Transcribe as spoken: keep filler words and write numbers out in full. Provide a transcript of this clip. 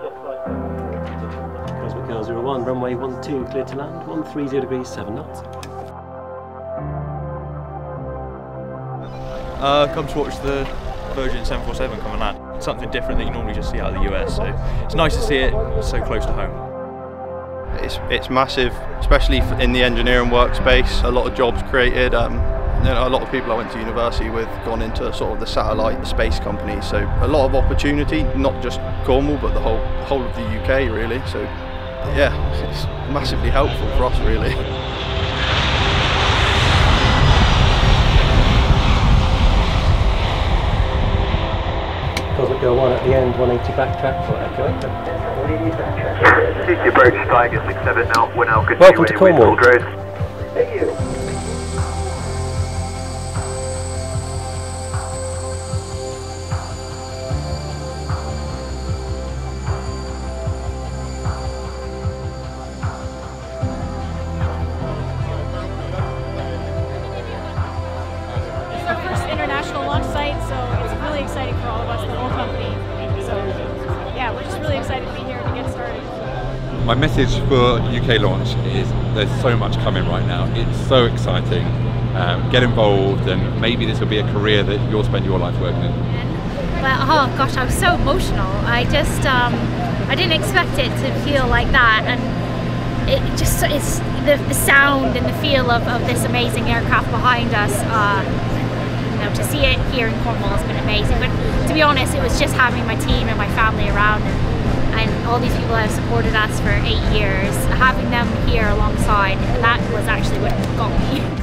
Cosmic Girl zero one, runway one two, clear to land, one three zero degrees, seven knots. Uh, come to watch the Virgin seven forty-seven come and land. It's something different that you normally just see out of the U S, so it's nice to see it so close to home. It's, it's massive, especially in the engineering workspace. A lot of jobs created. Um, you know, a lot of people I went to university with gone into sort of the satellite space companies. So a lot of opportunity, not just Cornwall, but the whole whole of the U K really. So yeah, it's massively helpful for us really. Cosmic Girl one at the end, one eighty backtrack for Echo. This is your approach, Tiger six seven, now one out. Welcome to Cornwall. Thank you. It's our first international launch site, so it's really exciting for all of us, the whole company. So, yeah, we're just really excited to be here. My message for U K launch is there's so much coming right now. It's so exciting. Um, get involved, and maybe this will be a career that you'll spend your life working in. Well, oh gosh, I was so emotional. I just, um, I didn't expect it to feel like that, and it just, it's the, the sound and the feel of, of this amazing aircraft behind us. Uh, you know, to see it here in Cornwall has been amazing. But to be honest, it was just having my team and my family around. And, and all these people that have supported us for eight years, having them here alongside, that was actually what got me.